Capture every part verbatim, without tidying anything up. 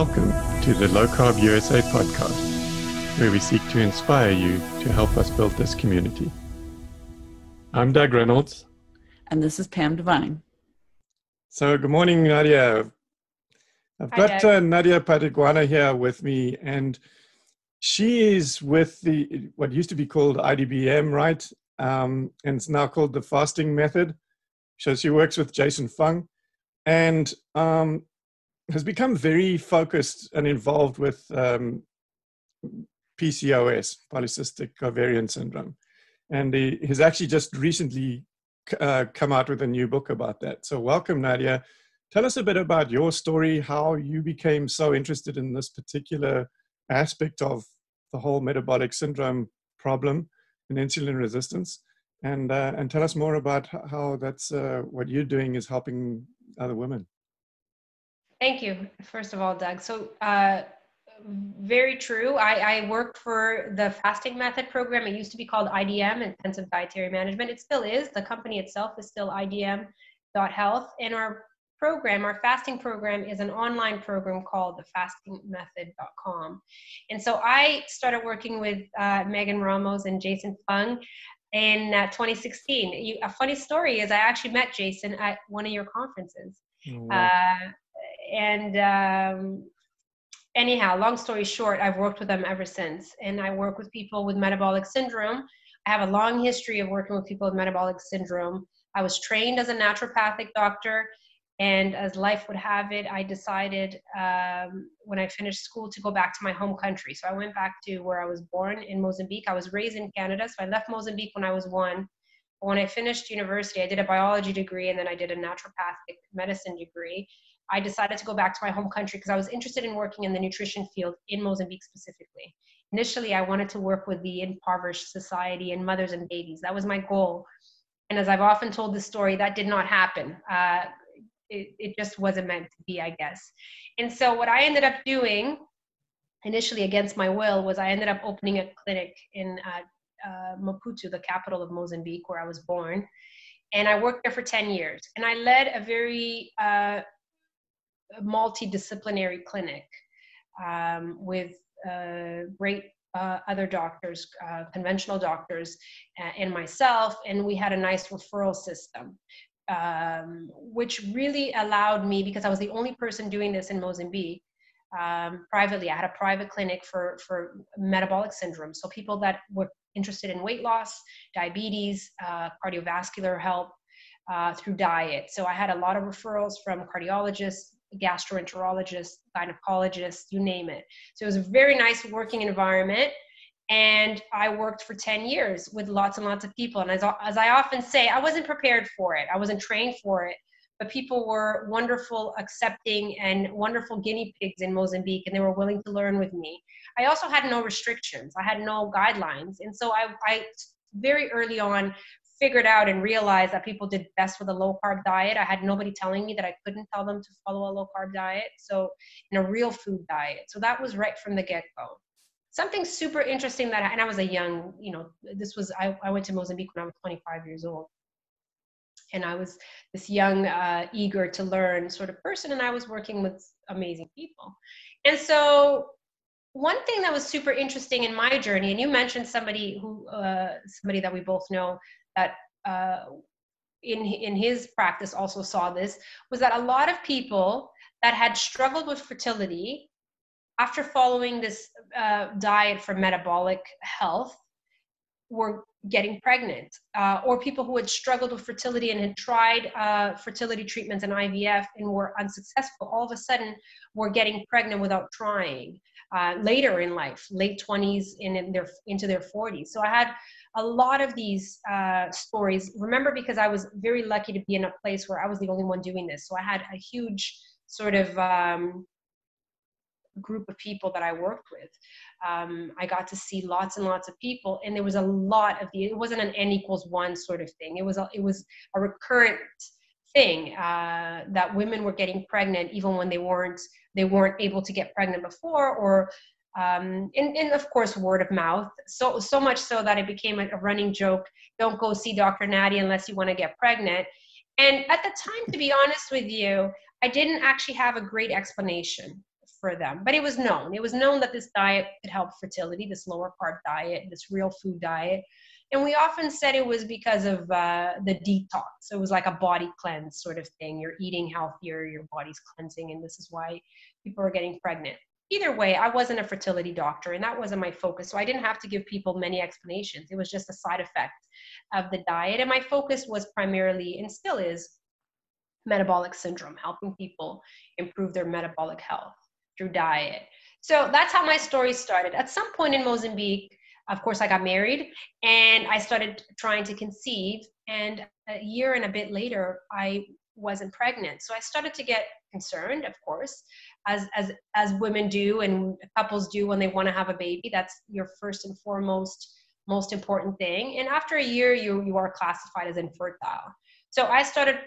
Welcome to the Low Carb U S A podcast, where we seek to inspire you to help us build this community. I'm Doug Reynolds. And this is Pam Devine. So good morning, Nadia. I've Hi, got uh, Nadia Pateguana here with me, and she is with the what used to be called I D B M, right? Um, and it's now called The Fasting Method. So she works with Jason Fung and um, has become very focused and involved with um, P C O S, polycystic ovarian syndrome. And he has actually just recently uh, come out with a new book about that. So welcome, Nadia. Tell us a bit about your story, how you became so interested in this particular aspect of the whole metabolic syndrome problem and insulin resistance. And, uh, and tell us more about how that's uh, what you're doing is helping other women. Thank you, first of all, Doug. So uh, very true. I, I worked for the Fasting Method program. It used to be called I D M, Intensive Dietary Management. It still is. The company itself is still I D M dot health. And our program, our fasting program, is an online program called the fasting method dot com. And so I started working with uh, Megan Ramos and Jason Fung in uh, twenty sixteen. You, a funny story is I actually met Jason at one of your conferences. Oh, wow. uh, and um, anyhow, long story short, I've worked with them ever since. And I work with people with metabolic syndrome. I have a long history of working with people with metabolic syndrome. I was trained as a naturopathic doctor, and as life would have it, I decided um, when I finished school to go back to my home country. So I went back to where I was born in Mozambique. I was raised in Canada, so I left Mozambique when I was one. But when I finished university, I did a biology degree, and then I did a naturopathic medicine degree. I decided to go back to my home country because I was interested in working in the nutrition field in Mozambique specifically. Initially, I wanted to work with the impoverished society and mothers and babies. That was my goal. And as I've often told this story, that did not happen. Uh, It, it just wasn't meant to be, I guess. And so what I ended up doing, initially against my will, was I ended up opening a clinic in uh, uh, Maputo, the capital of Mozambique, where I was born. And I worked there for ten years. And I led a very uh, multidisciplinary clinic um, with uh, great uh, other doctors, uh, conventional doctors, uh, and myself. And we had a nice referral system. Um, which really allowed me, because I was the only person doing this in Mozambique um, privately. I had a private clinic for, for metabolic syndrome. So people that were interested in weight loss, diabetes, uh, cardiovascular help uh, through diet. So I had a lot of referrals from cardiologists, gastroenterologists, gynecologists, you name it. So it was a very nice working environment. And I worked for ten years with lots and lots of people. And as, as I often say, I wasn't prepared for it. I wasn't trained for it. But people were wonderful, accepting, and wonderful guinea pigs in Mozambique, and they were willing to learn with me. I also had no restrictions. I had no guidelines. And so I, I very early on figured out and realized that people did best with a low-carb diet. I had nobody telling me that I couldn't tell them to follow a low-carb diet, so in a real food diet. So that was right from the get-go. Something super interesting that, I, and I was a young, you know, this was, I, I went to Mozambique when I was twenty-five years old. And I was this young, uh, eager to learn sort of person, and I was working with amazing people. And so one thing that was super interesting in my journey, and you mentioned somebody who, uh, somebody that we both know that uh, in, in his practice also saw this, was that a lot of people that had struggled with fertility after following this uh, diet for metabolic health, were getting pregnant, uh, or people who had struggled with fertility and had tried uh, fertility treatments and I V F and were unsuccessful, all of a sudden were getting pregnant without trying uh, later in life, late twenties and in their, into their forties. So I had a lot of these uh, stories, remember, because I was very lucky to be in a place where I was the only one doing this. So I had a huge sort of, um, group of people that I worked with. Um, I got to see lots and lots of people, and there was a lot of the, it wasn't an N equals one sort of thing. It was a, it was a recurrent thing uh, that women were getting pregnant even when they weren't, they weren't able to get pregnant before, or, um, and, and of course, word of mouth. So, so much so that it became a, a running joke. Don't go see Doctor Nadia unless you want to get pregnant. And at the time, to be honest with you, I didn't actually have a great explanation. for them. But it was known. It was known that this diet could help fertility, this lower carb diet, this real food diet. And we often said it was because of uh, the detox. So it was like a body cleanse sort of thing. You're eating healthier, your body's cleansing, and this is why people are getting pregnant. Either way, I wasn't a fertility doctor, and that wasn't my focus. So I didn't have to give people many explanations. It was just a side effect of the diet. And my focus was primarily, and still is, metabolic syndrome, helping people improve their metabolic health through diet. So that's how my story started. At some point in Mozambique, of course, I got married and I started trying to conceive. And a year and a bit later, I wasn't pregnant. So I started to get concerned, of course, as, as, as women do and couples do when they want to have a baby. That's your first and foremost, most important thing. And after a year, you, you are classified as infertile. So I started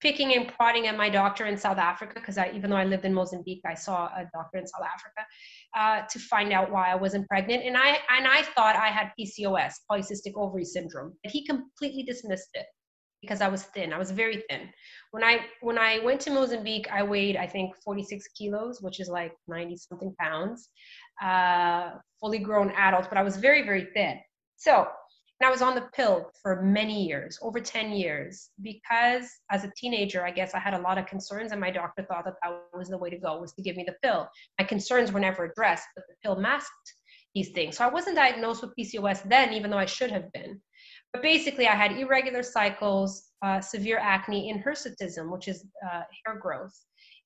picking and prodding at my doctor in South Africa, because I, even though I lived in Mozambique, I saw a doctor in South Africa uh, to find out why I wasn't pregnant. And I, and I thought I had P C O S, polycystic ovary syndrome. But he completely dismissed it because I was thin. I was very thin. When I, when I went to Mozambique, I weighed, I think, forty-six kilos, which is like ninety something pounds, uh, fully grown adult, but I was very, very thin. So, and I was on the pill for many years, over ten years, because as a teenager, I guess I had a lot of concerns, and my doctor thought that that was the way to go, was to give me the pill. My concerns were never addressed, but the pill masked these things. So I wasn't diagnosed with P C O S then, even though I should have been. But basically, I had irregular cycles, uh, severe acne, and hirsutism, which is uh, hair growth.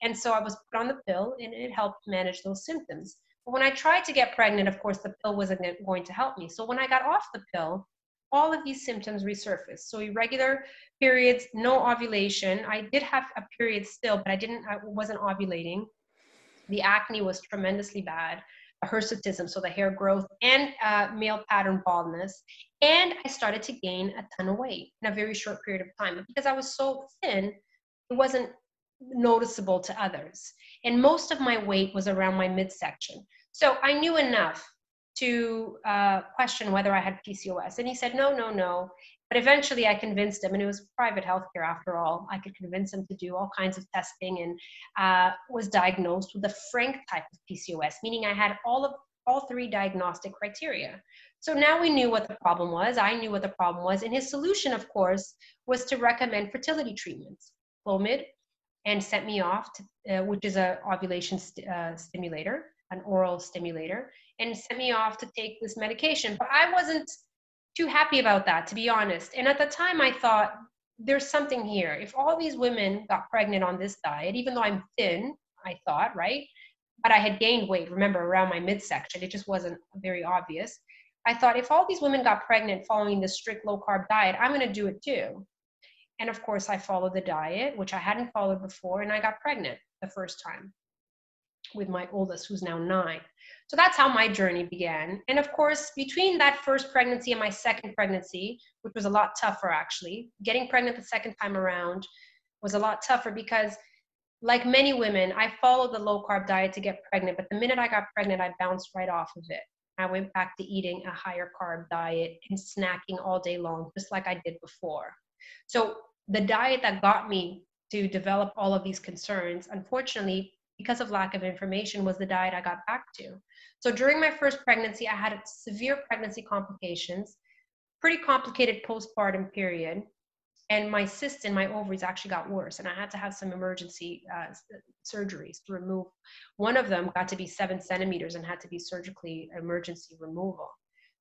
And so I was put on the pill, and it helped manage those symptoms. But when I tried to get pregnant, of course, the pill wasn't going to help me. So when I got off the pill, all of these symptoms resurfaced. So irregular periods, no ovulation. I did have a period still, but I didn't, I wasn't ovulating. The acne was tremendously bad. Hirsutism, so the hair growth, and uh, male pattern baldness. And I started to gain a ton of weight in a very short period of time. Because I was so thin, it wasn't noticeable to others. And most of my weight was around my midsection. So I knew enough to uh, question whether I had P C O S. And he said, no, no, no. But eventually I convinced him, and it was private healthcare after all. I could convince him to do all kinds of testing, and uh, was diagnosed with a frank type of P C O S, meaning I had all of all three diagnostic criteria. So now we knew what the problem was. I knew what the problem was. And his solution, of course, was to recommend fertility treatments, Clomid, and sent me off, to, uh, which is an ovulation st uh, stimulator, an oral stimulator, and sent me off to take this medication. But I wasn't too happy about that, to be honest. And at the time I thought, there's something here. If all these women got pregnant on this diet, even though I'm thin, I thought, right? But I had gained weight, remember, around my midsection. It just wasn't very obvious. I thought, if all these women got pregnant following this strict low-carb diet, I'm going to do it too. And of course, I followed the diet, which I hadn't followed before, and I got pregnant the first time with my oldest, who's now nine. So that's how my journey began. And of course, between that first pregnancy and my second pregnancy, which was a lot tougher actually, getting pregnant the second time around was a lot tougher because, like many women, I followed the low-carb diet to get pregnant, but the minute I got pregnant, I bounced right off of it. I went back to eating a higher carb diet and snacking all day long, just like I did before. So the diet that got me to develop all of these concerns, unfortunately, because of lack of information, was the diet I got back to. So during my first pregnancy, I had severe pregnancy complications, pretty complicated postpartum period, and my cysts in my ovaries actually got worse, and I had to have some emergency uh, surgeries to remove. One of them got to be seven centimeters and had to be surgically emergency removal.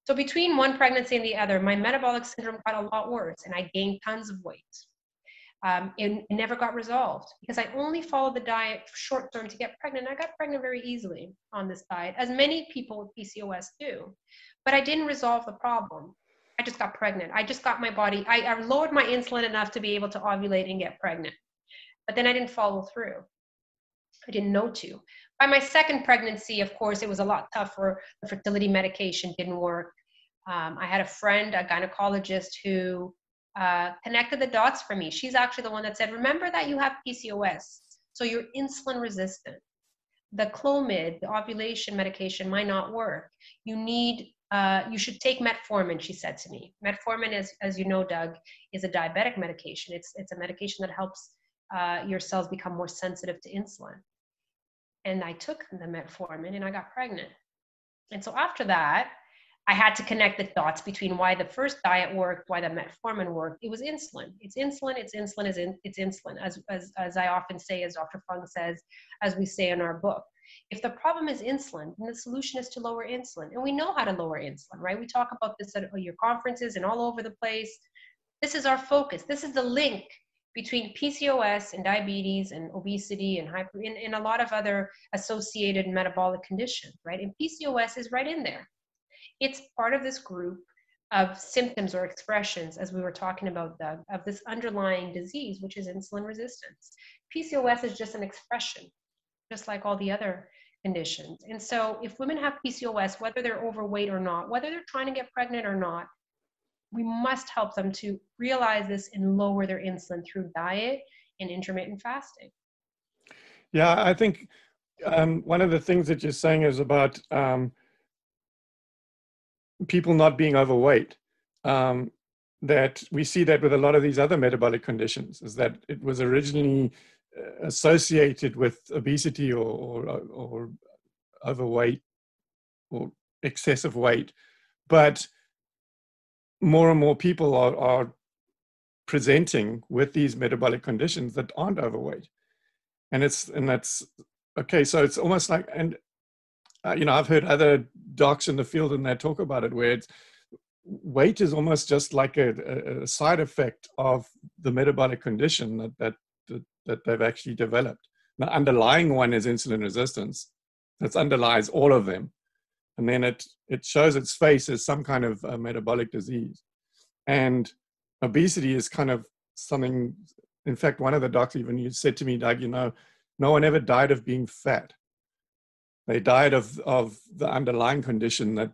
So between one pregnancy and the other, my metabolic syndrome got a lot worse, and I gained tons of weight. Um, it never got resolved because I only followed the diet short term to get pregnant. I got pregnant very easily on this diet, as many people with P C O S do, but I didn't resolve the problem. I just got pregnant. I just got my body, I, I lowered my insulin enough to be able to ovulate and get pregnant, but then I didn't follow through. I didn't know to. By my second pregnancy, of course, it was a lot tougher. The fertility medication didn't work. Um, I had a friend, a gynecologist, who Uh, connected the dots for me. She's actually the one that said, remember that you have P C O S, so you're insulin resistant. The Clomid, the ovulation medication, might not work. You need, uh, you should take metformin, she said to me. Metformin is, as you know, Doug, is a diabetic medication. It's, it's a medication that helps uh, your cells become more sensitive to insulin. and I took the metformin and I got pregnant. And so after that, I had to connect the dots between why the first diet worked, why the metformin worked. It was insulin. It's insulin, it's insulin, it's, in, it's insulin. As, as, as I often say, as Doctor Fung says, as we say in our book, if the problem is insulin, then the solution is to lower insulin. And we know how to lower insulin, right? We talk about this at your conferences and all over the place. This is our focus. This is the link between P C O S and diabetes and obesity and hyper and, and a lot of other associated metabolic conditions, right? And P C O S is right in there. It's part of this group of symptoms or expressions, as we were talking about, Doug, of this underlying disease, which is insulin resistance. P C O S is just an expression, just like all the other conditions. And so if women have P C O S, whether they're overweight or not, whether they're trying to get pregnant or not, we must help them to realize this and lower their insulin through diet and intermittent fasting. Yeah, I think um, one of the things that you're saying is about um, people not being overweight, um, that we see that with a lot of these other metabolic conditions, is that it was originally associated with obesity or, or, or overweight or excessive weight. But more and more people are, are presenting with these metabolic conditions that aren't overweight. And it's, and that's okay. So it's almost like, and uh, you know, I've heard other docs in the field and they talk about it, where it's, weight is almost just like a, a side effect of the metabolic condition that, that, that, that they've actually developed. The underlying one is insulin resistance. That underlies all of them. And then it, it shows its face as some kind of uh, metabolic disease. And obesity is kind of something, in fact, one of the docs even said to me, Doug, you know, no one ever died of being fat. They died of, of the underlying condition that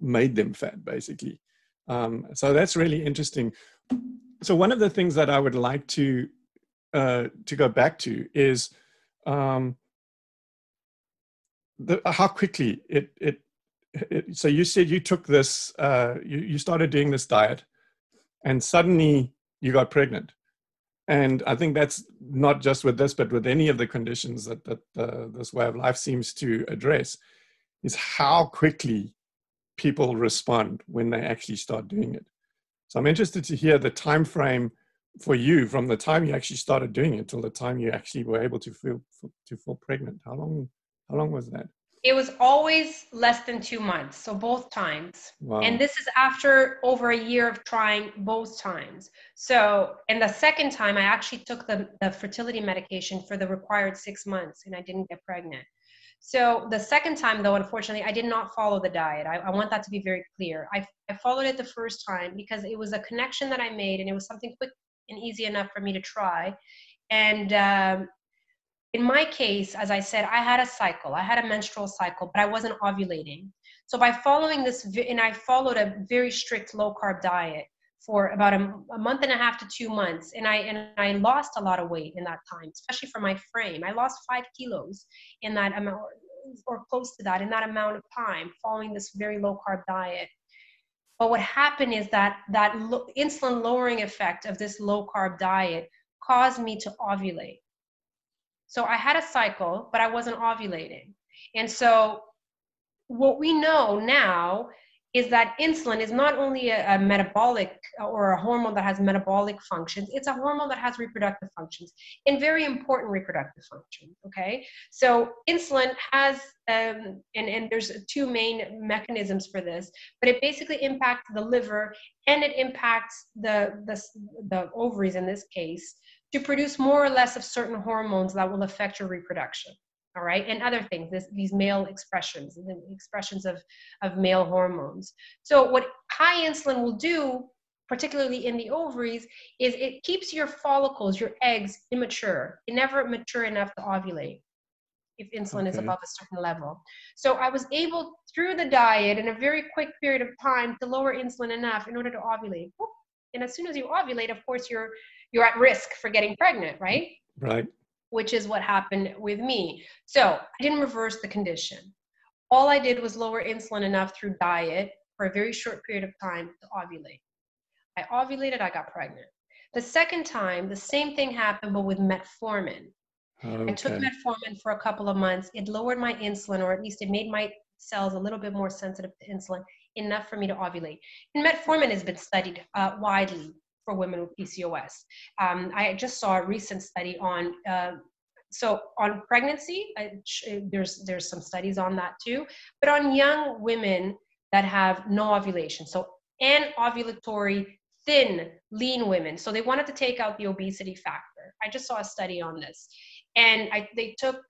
made them fat, basically. Um, so that's really interesting. So one of the things that I would like to, uh, to go back to is, um, The, how quickly it, it it so you said you took this uh you, you started doing this diet and suddenly you got pregnant. And I think that's not just with this, but with any of the conditions that that uh, this way of life seems to address, is how quickly people respond when they actually start doing it. So I'm interested to hear the time frame for you from the time you actually started doing it till the time you actually were able to feel to feel pregnant. How long How long was that? It was always less than two months. So both times. Wow. And this is after over a year of trying both times. So, and the second time I actually took the, the fertility medication for the required six months and I didn't get pregnant. So the second time though, unfortunately, I did not follow the diet. I, I want that to be very clear. I, I followed it the first time because it was a connection that I made and it was something quick and easy enough for me to try. And, um, in my case, as I said, I had a cycle. I had a menstrual cycle, but I wasn't ovulating. So by following this, and I followed a very strict low-carb diet for about a, a month and a half to two months, and I and I lost a lot of weight in that time, especially for my frame. I lost five kilos in that amount, or close to that, in that amount of time, following this very low-carb diet. But what happened is that that lo- insulin-lowering effect of this low-carb diet caused me to ovulate. So I had a cycle, but I wasn't ovulating. And so what we know now is that insulin is not only a, a metabolic or a hormone that has metabolic functions, it's a hormone that has reproductive functions and very important reproductive functions, okay? So insulin has, um, and, and there's two main mechanisms for this, but it basically impacts the liver and it impacts the, the, the ovaries in this case, to produce more or less of certain hormones that will affect your reproduction, all right? And other things, this, these male expressions, the expressions of, of male hormones. So what high insulin will do, particularly in the ovaries, is it keeps your follicles, your eggs, immature. It never mature enough to ovulate if insulin okay. is above a certain level. So I was able, through the diet, in a very quick period of time, to lower insulin enough in order to ovulate. And as soon as you ovulate, of course, you're you're at risk for getting pregnant, right? Right. Which is what happened with me. So I didn't reverse the condition. All I did was lower insulin enough through diet for a very short period of time to ovulate. I ovulated, I got pregnant. The second time, the same thing happened, but with metformin. Okay. I took metformin for a couple of months. It lowered my insulin, or at least it made my cells a little bit more sensitive to insulin, enough for me to ovulate. And metformin has been studied uh, widely for women with P C O S. Um, I just saw a recent study on, uh, so on pregnancy, I, there's, there's some studies on that too, but on young women that have no ovulation. So an ovulatory, thin, lean women. So they wanted to take out the obesity factor. I just saw a study on this. And I, they took,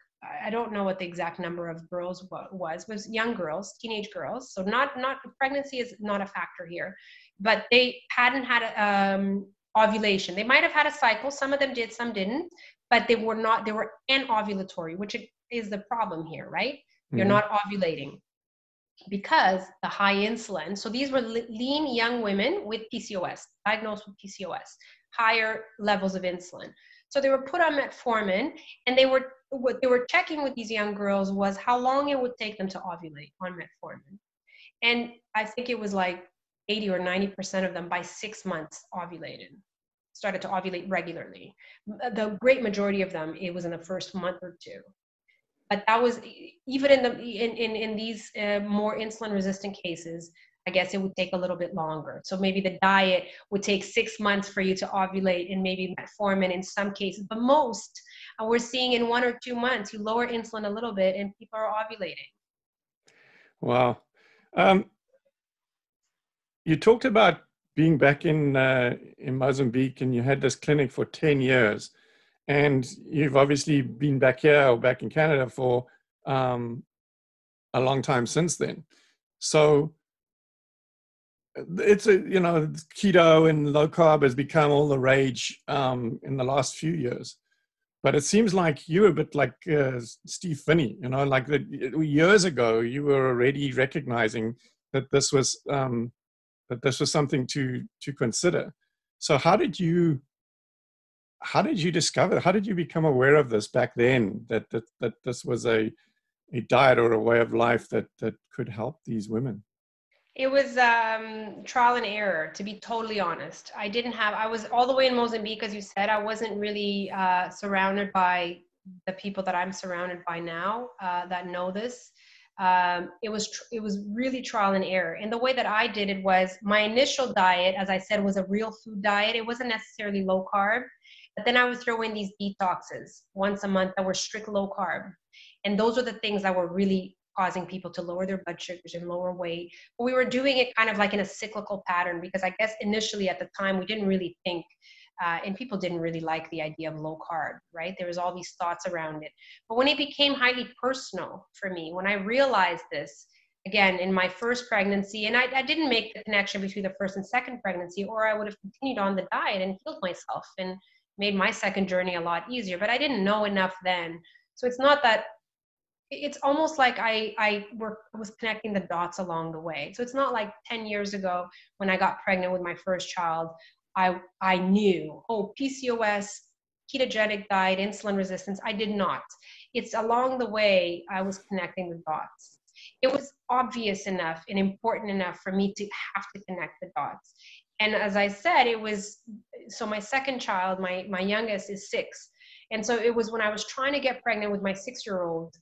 I don't know what the exact number of girls was, was young girls, teenage girls. So not, not pregnancy is not a factor here, but they hadn't had a, um, ovulation. They might've had a cycle. Some of them did, some didn't, but they were not, they were anovulatory, which is the problem here, right? You're mm-hmm. not ovulating because the high insulin. So these were lean young women with P C O S, diagnosed with P C O S, higher levels of insulin. So they were put on metformin, and they were, what they were checking with these young girls was how long it would take them to ovulate on metformin. And I think it was like eighty or ninety percent of them by six months ovulated, started to ovulate regularly. The great majority of them, it was in the first month or two. But that was, even in, the, in, in, in these uh, more insulin resistant cases, I guess it would take a little bit longer. So maybe the diet would take six months for you to ovulate, and maybe metformin in some cases, but most uh, we're seeing in one or two months, you lower insulin a little bit and people are ovulating. Wow. Um, you talked about being back in, uh, in Mozambique, and you had this clinic for ten years, and you've obviously been back here or back in Canada for um, a long time since then. So it's a, you know, keto and low carb has become all the rage um, in the last few years, but it seems like you were a bit like uh, Steve Finney, you know, like the, years ago, you were already recognizing that this was, um, that this was something to, to consider. So how did you, how did you discover, how did you become aware of this back then, that, that, that this was a, a diet or a way of life that, that could help these women? It was um, trial and error, to be totally honest. I didn't have, I was all the way in Mozambique, as you said. I wasn't really uh, surrounded by the people that I'm surrounded by now uh, that know this. Um, it was tr it was really trial and error. And the way that I did it was, my initial diet, as I said, was a real food diet. It wasn't necessarily low carb, but then I would throw in these detoxes once a month that were strict low carb. And those were the things that were really causing people to lower their blood sugars and lower weight. But we were doing it kind of like in a cyclical pattern, because I guess initially at the time we didn't really think, uh, and people didn't really like the idea of low carb, right? There was all these thoughts around it. But when it became highly personal for me, when I realized this, again, in my first pregnancy, and I, I didn't make the connection between the first and second pregnancy, or I would have continued on the diet and healed myself and made my second journey a lot easier, but I didn't know enough then. So it's not that, it's almost like I, I were, was connecting the dots along the way. So it's not like ten years ago when I got pregnant with my first child, I, I knew, oh, P C O S, ketogenic diet, insulin resistance. I did not. It's along the way I was connecting the dots. It was obvious enough and important enough for me to have to connect the dots. And as I said, it was, so my second child, my, my youngest is six. And so it was when I was trying to get pregnant with my six-year-old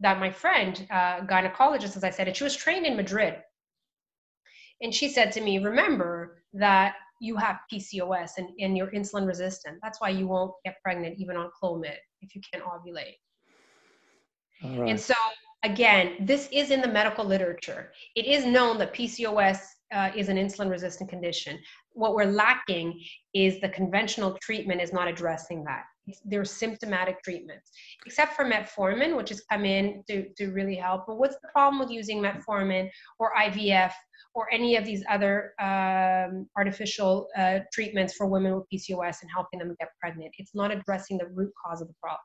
that my friend, uh, gynecologist, as I said, and she was trained in Madrid. And she said to me, remember that you have P C O S and, and you're insulin resistant. That's why you won't get pregnant even on Clomid if you can't ovulate. All right. And so again, this is in the medical literature. It is known that P C O S uh, is an insulin resistant condition. What we're lacking is the conventional treatment is not addressing that. There's symptomatic treatments, except for metformin, which has come in to, to really help. But what's the problem with using metformin or I V F or any of these other um, artificial uh, treatments for women with P C O S and helping them get pregnant? It's not addressing the root cause of the problem.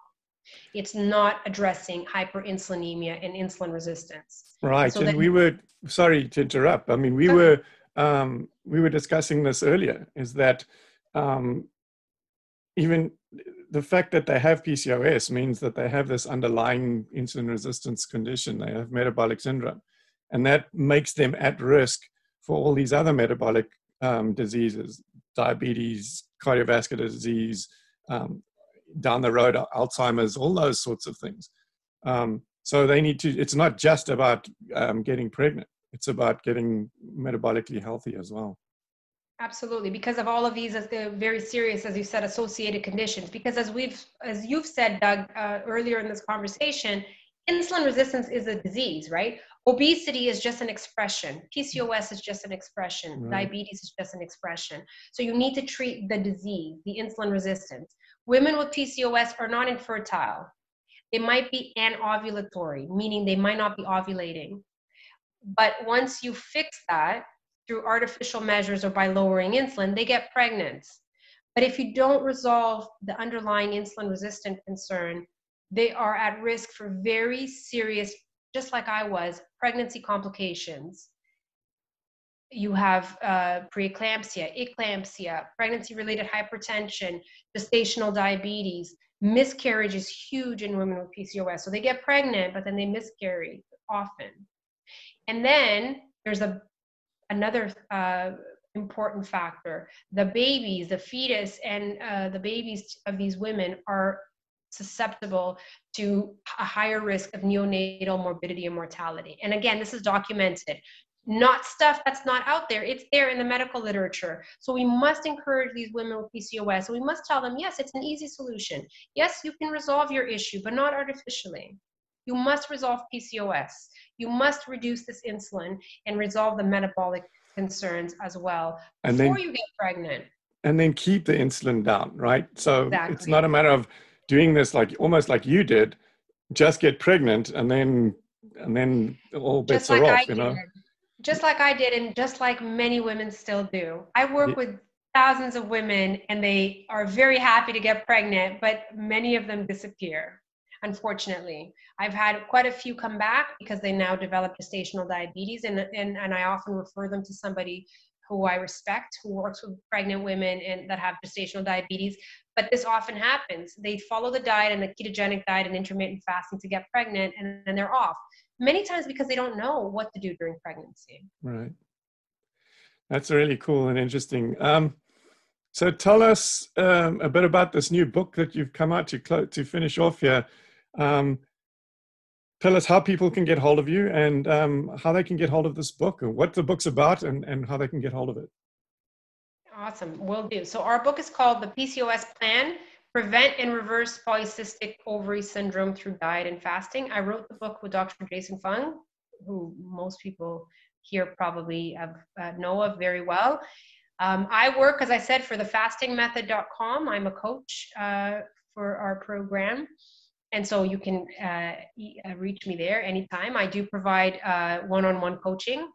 It's not addressing hyperinsulinemia and insulin resistance. Right. So and we were, sorry to interrupt. I mean, we were, um, we were discussing this earlier, is that um, even the fact that they have P C O S means that they have this underlying insulin resistance condition. They have metabolic syndrome, and that makes them at risk for all these other metabolic um, diseases, diabetes, cardiovascular disease, um, down the road, Alzheimer's, all those sorts of things. Um, so they need to, it's not just about um, getting pregnant. It's about getting metabolically healthy as well. Absolutely, because of all of these as they're very serious, as you said, associated conditions. Because as we've, as you've said, Doug, uh, earlier in this conversation, insulin resistance is a disease, right? Obesity is just an expression. P C O S is just an expression. Right. Diabetes is just an expression. So you need to treat the disease, the insulin resistance. Women with P C O S are not infertile. They might be anovulatory, meaning they might not be ovulating. But once you fix that through artificial measures or by lowering insulin, they get pregnant. But if you don't resolve the underlying insulin resistant concern, they are at risk for very serious, just like I was, pregnancy complications. You have uh, preeclampsia, eclamsia, pregnancy-related hypertension, gestational diabetes. Miscarriage is huge in women with P C O S. So they get pregnant, but then they miscarry often. And then there's a, another uh, important factor. The babies, the fetus, and uh, the babies of these women are susceptible to a higher risk of neonatal morbidity and mortality. And again, this is documented, not stuff that's not out there. It's there in the medical literature. So we must encourage these women with P C O S. We must tell them, yes, it's an easy solution. Yes, you can resolve your issue, but not artificially. You must resolve P C O S. You must reduce this insulin and resolve the metabolic concerns as well and before then, you get pregnant. And then keep the insulin down, right? So exactly. It's not a matter of doing this like almost like you did, just get pregnant and then and then all bets are off, you know? Just like I did and just like many women still do. I work with thousands of women and they are very happy to get pregnant, but many of them disappear, unfortunately. I've had quite a few come back because they now develop gestational diabetes and, and, and I often refer them to somebody who I respect, who works with pregnant women and that have gestational diabetes. But this often happens. They follow the diet and the ketogenic diet and intermittent fasting to get pregnant and then they're off. Many times because they don't know what to do during pregnancy. Right. That's really cool and interesting. Um, so tell us um, a bit about this new book that you've come out to, clo- to finish off here. Um, Tell us how people can get hold of you and um, how they can get hold of this book and what the book's about and, and how they can get hold of it. Awesome. Will do. So our book is called The P C O S Plan, Prevent and Reverse Polycystic Ovary Syndrome Through Diet and Fasting. I wrote the book with Doctor Jason Fung, who most people here probably have, uh, know of very well. Um, I work, as I said, for the fasting method dot com. I'm a coach uh, for our program. And so you can uh, reach me there anytime. I do provide uh, one-on-one coaching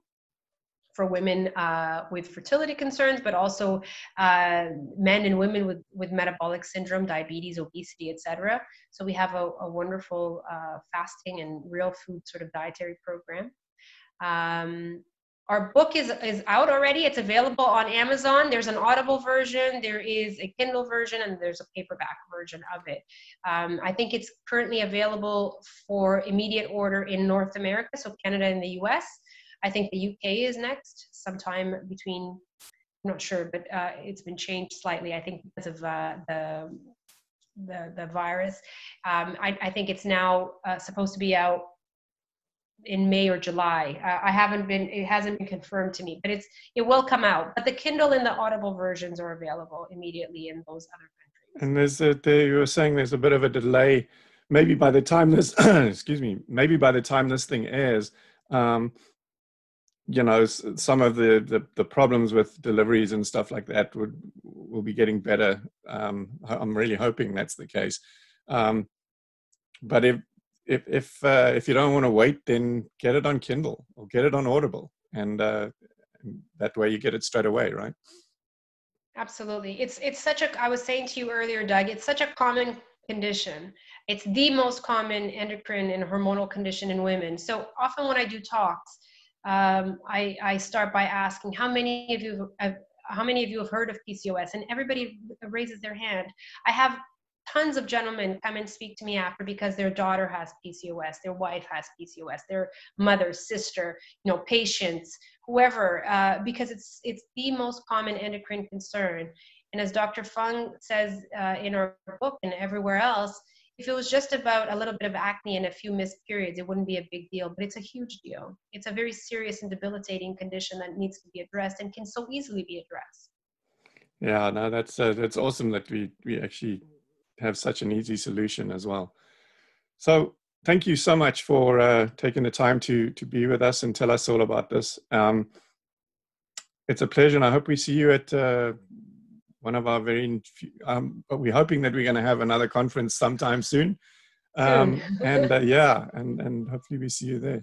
for women uh, with fertility concerns, but also uh, men and women with, with metabolic syndrome, diabetes, obesity, et cetera. So we have a, a wonderful uh, fasting and real food sort of dietary program. Um, Our book is, is out already. It's available on Amazon. There's an Audible version, there is a Kindle version, and there's a paperback version of it. Um, I think it's currently available for immediate order in North America, so Canada and the U S. I think the U K is next, sometime between, I'm not sure, but uh, it's been changed slightly, I think because of uh, the, the, the virus. Um, I, I think it's now uh, supposed to be out in May or July. Uh, I haven't been, it hasn't been confirmed to me, but it's, it will come out. But the Kindle and the Audible versions are available immediately in those other countries. And there's a, there you were saying there's a bit of a delay. Maybe by the time this, excuse me, maybe by the time this thing airs, um, you know, some of the, the, the problems with deliveries and stuff like that would, will be getting better. Um, I'm really hoping that's the case. Um, but if, If if uh, if you don't want to wait, then get it on Kindle or get it on Audible, and uh, that way you get it straight away, right? Absolutely. It's it's such a. I was saying to you earlier, Doug. It's such a common condition. It's the most common endocrine and hormonal condition in women. So often when I do talks, um, I I start by asking how many of you have, how many of you have heard of P C O S, and everybody raises their hand. I have tons of gentlemen come and speak to me after because their daughter has P C O S, their wife has P C O S, their mother, sister, you know, patients, whoever, uh, because it's it's the most common endocrine concern. And as Doctor Fung says uh, in our book and everywhere else, if it was just about a little bit of acne and a few missed periods, it wouldn't be a big deal, but it's a huge deal. It's a very serious and debilitating condition that needs to be addressed and can so easily be addressed. Yeah, no, that's, uh, that's awesome that we, we actually have such an easy solution as well. So thank you so much for uh, taking the time to, to be with us and tell us all about this. Um, it's a pleasure, and I hope we see you at uh, one of our very, um, we're hoping that we're going to have another conference sometime soon. Um, and uh, yeah, and, and hopefully we see you there.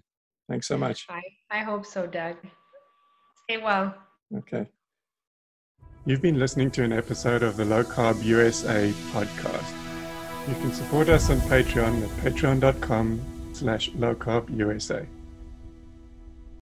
Thanks so much. I, I hope so, Doug. Stay well. Okay. You've been listening to an episode of the Low Carb U S A podcast. You can support us on Patreon at patreon dot com slash low carb U S A.